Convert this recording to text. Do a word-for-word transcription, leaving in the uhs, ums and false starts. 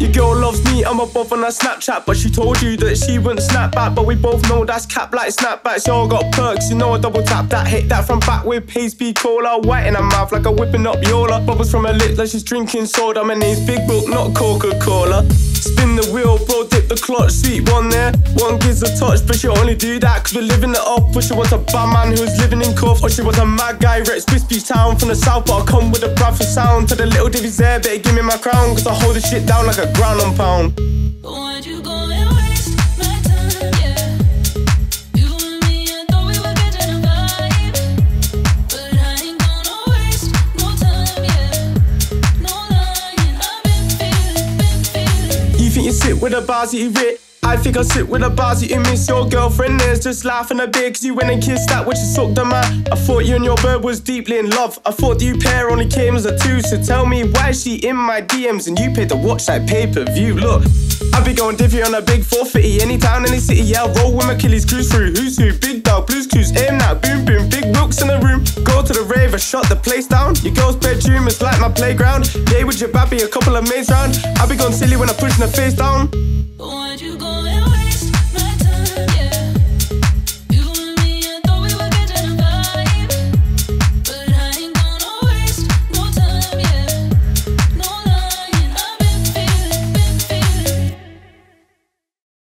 Your girl loves me, I'm above on her Snapchat, but she told you that she wouldn't snap back. But we both know that's cap like snapbacks. Y'all got perks, you know I double tap that, hit that from back with P S P cola. White in her mouth like I'm whipping up Yola. Bubbles from her lips like she's drinking soda. My name's Big Book, not Coca-Cola. Spin the wheel, bro, dip the clutch. Sweet one there, one gives a touch, but she only do that 'cause we're living it up. But she wants a bad man who's living in cuffs, or she wants a mad guy, Rex Crispy Town from the south. But I come with a Bradford sound. To the little divvies there, better give me my crown, 'cause I hold this shit down like a ground and pound. Why'd you go and waste my time? Yeah, you and me, I thought we were catching a vibe, but I ain't gonna waste no time. Yeah, no lying, I've been feeling, been feeling. You think you sit with a bossy writ? I think I sit with a bars you miss. Your girlfriend there's just laughing a bit 'cause you went and kissed that which you sucked them at. I thought you and your bird was deeply in love. I thought that you pair only came as a two. So tell me, why is she in my D Ms and you paid to watch that pay-per-view? Look, I be going divvy on a big four fifty. Any town, any city, yeah, I roll with my Achilles cruise through. Who's who? Big dog, blues clues, aim that boom boom. Big looks in the room, go to the rave, I shut the place down. Your girl's bedroom is like my playground. Yeah, with your baby, a couple of mates round. I be going silly when I push her face down. Why'd you